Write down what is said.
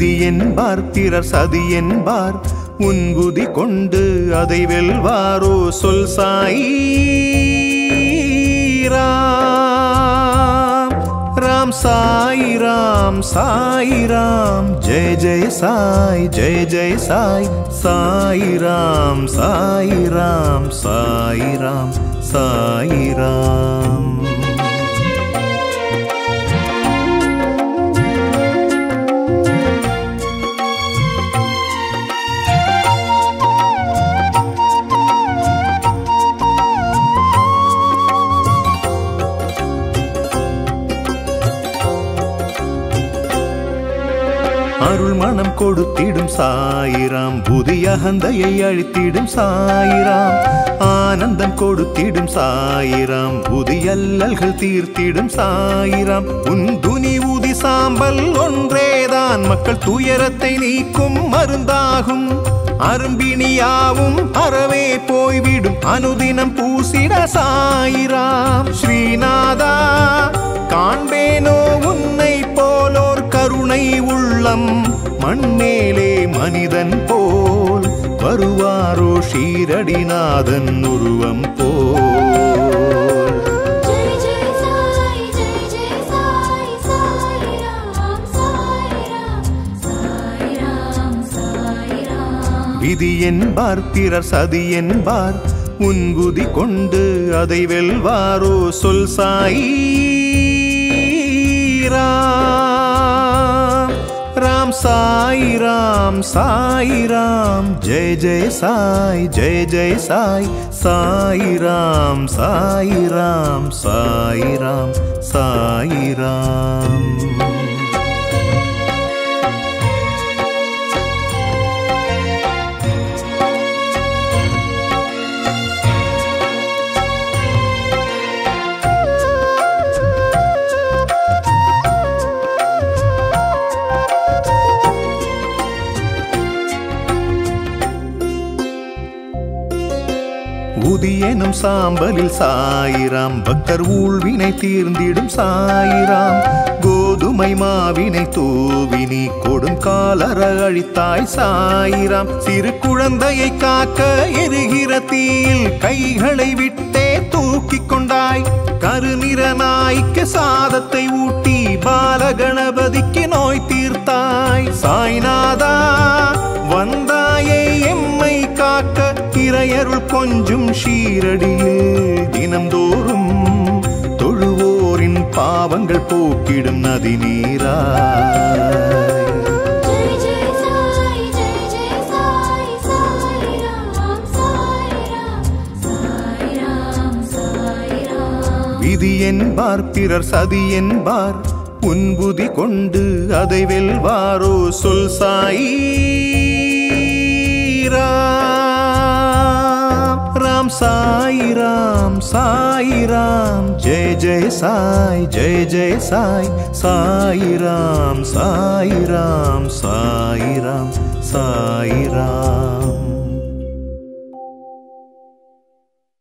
சதி என்பார் திரர் சதி என்பார் உன்குதி கொண்டு அதை வெல்வாரோ சொல் சாயி ராம் ராம் சாயி ராம் சாயி ராம் ஜெய ஜெய சாய் ஜெய ஜெய சாய் சாயி ராம் சாயி ராம் சாயி ராம் சாயி ராம் மனம் கொடுத்திடும் சாயிராம் புதி அகந்தையை அழித்திடும் சாயிராம் ஆனந்தம் கொடுத்திடும் சாயிராம் புதி அல்லல்கள் தீர்த்திடும் சாயிராம் உன் துனி ஊதி சாம்பல் ஒன்றேதான் மக்கள் துயரத்தை நீக்கும் மருந்தாகும் அரும்பினியாவும் அறவே போய்விடும் அனுதினம் பூசிட சாயிராம் ஸ்ரீநாதா காண்பேனோ உன்னை போலோர் கருணை உள்ளம் மண்ணேலே மனிதன் போல் வருவாரோ ஷீரடிநாதன் உருவம் போல் விதி என்பார் திரர் சதி என்பார் உன்குதி கொண்டு அதை வெல்வாரோ சொல் சாயி ராம் ராம் சாயி ராம் சாயி ராம் ஜெய ஜெய சாய் ஜெய ஜெய சாய் சாயி ராம் சாயி ராம் சாயி ராம் சாயி ராம் எனும் சாம்பலில் சாயிராம் பக்தர் ஊழ்வினை தீர்ந்திடும் சாயிராம் கோதுமை மாவினை தூவினி கொடும் காலர அழித்தாய் சாயிராம் சிறு குழந்தையை காக்க எரிகிற தீயில் கைகளை விட்டே தூக்கி கொண்டாய் கருநிற நாய்க்கு சாதத்தை ஊட்டி பாலகணபதிக்கு நோய் தீர்த்தாய் சாய்நாதா வந்தாயே எம்மை காக்க இறையருள் கொஞ்சும் ஷீரடியே தினம்தோறும் தொழுவோரின் பாவங்கள் போக்கிடும் நதி நீரா விதி என்பார் பிறர் சதி என்பார் உன்புதி கொண்டு அதை வெல்வாரோ சொல் சாயி ராம் ராம் சாயி ராம் சாயி ராம் ஜெய ஜெய சாய் ஜெய ஜெய சாய் சாயி ராம் சாயி ராம் சாயி ராம் சாயி ராம்